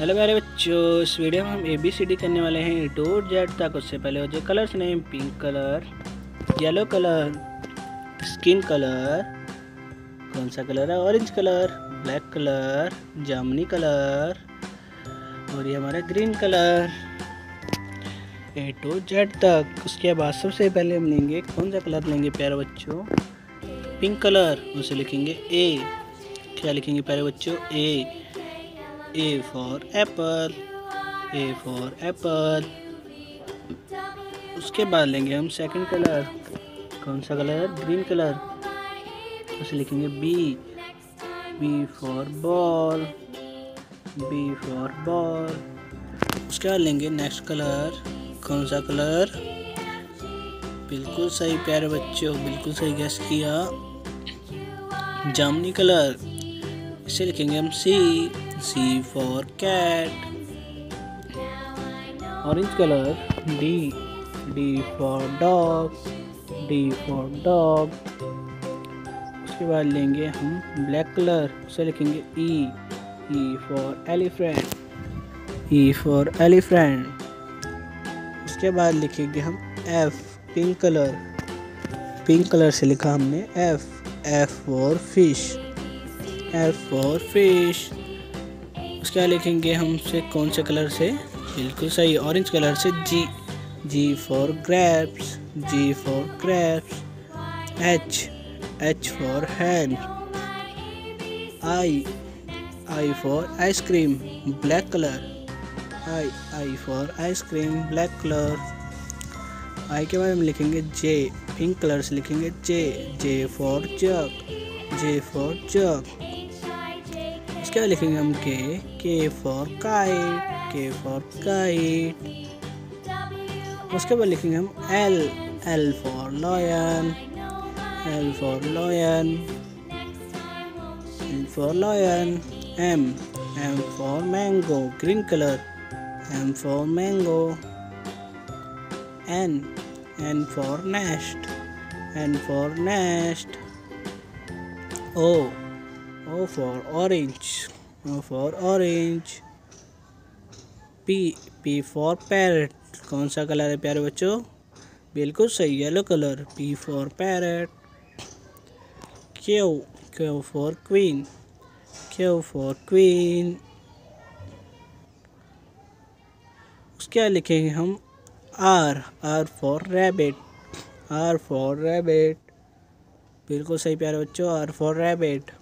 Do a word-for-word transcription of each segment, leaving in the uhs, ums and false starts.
Hello मेरे बच्चों, इस वीडियो में हम ए बी सी डी करने वाले हैं ए टू जेड तक। उससे पहले जो colours name pink colour, yellow colour, skin colour, कौन सा कलर है, ऑरेंज कलर, ब्लैक कलर, जामुनी कलर और ये हमारा green colour, A to Z तक। उसके बाद सबसे पहले हम लेंगे, कौन सा कलर लेंगे प्यारे बच्चों, पिंक कलर। उसे लिखेंगे ए। क्या लिखेंगे प्यारे बच्चों, ए। A for apple, A for apple। उसके बाद लेंगे हम सेकंड कलर, कौन सा कलर, ग्रीन कलर। उसे लिखेंगे B, B for ball, B for ball। उसके बाद लेंगे नेक्स्ट कलर, कौन सा कलर, बिल्कुल सही प्यारे बच्चों, बिल्कुल सही गैस किया, जामुनी कलर। इसे लिखेंगे हम C, C for cat। Orange colour, D, D for dog, D for dog। उसके बाद लेंगे हम ब्लैक कलर, उसे लिखेंगे E, E for elephant, E for elephant। उसके बाद लिखेंगे हम F, pink colour. Pink colour से लिखा हमने F, F for fish, F for fish। उसके लिखेंगे हमसे कौन से कलर से, बिल्कुल सही ऑरेंज कलर से, G, G for grapes, G for grapes. H, H for hand, I, I for ice cream, black colour, I, I for ice cream, black colour. I के बाद हम लिखेंगे जे, पिंक कलर से लिखेंगे जे, J for jug, J for jug. क्या लिखेंगे हम K, K for kite, K for kite. उसके बाद लिखेंगे हम L, L for lion, L for lion, L for lion. M, M for mango, green colour, M for mango. N, N for nest, N for nest. O, O for orange, O for orange। P, P for parrot, कौन सा colour है प्यारे बच्चों, बिल्कुल सही yellow colour, P for parrot। Q, Q for queen, Q for queen। उसके बाद लिखेंगे हम R, R for rabbit, R for rabbit, बिल्कुल सही प्यारे बच्चों, R for rabbit।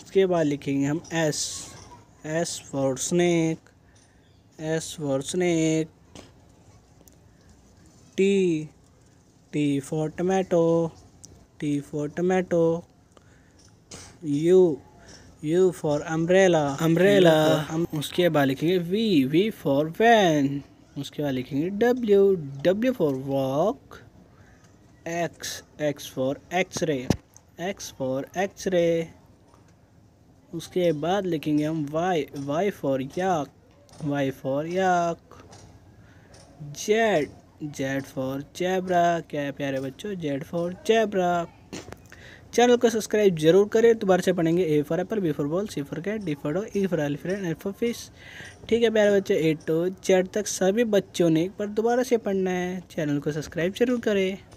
उसके बाद लिखेंगे हम S, S for snack, S for snack. T, T for tomato, T for tomato. U, U for umbrella, umbrella. उसके बाद लिखेंगे V, V फॉर वैन। उसके बाद लिखेंगे W, W for walk. X, X for X ray, X for X ray. उसके बाद लिखेंगे हम Y, Y for yak, Y for yak. Z, Z for zebra, क्या है प्यारे बच्चों, जेड फॉर जैबरा। चैनल को सब्सक्राइब जरूर करें। दोबारा से पढ़ेंगे A for apple, B for ball, C for cat, D for dog, E for elephant, F for fish. ठीक है प्यारे बच्चों, ए टू जेड तक सभी बच्चों ने एक बार दोबारा से पढ़ना है। चैनल को सब्सक्राइब जरूर करें।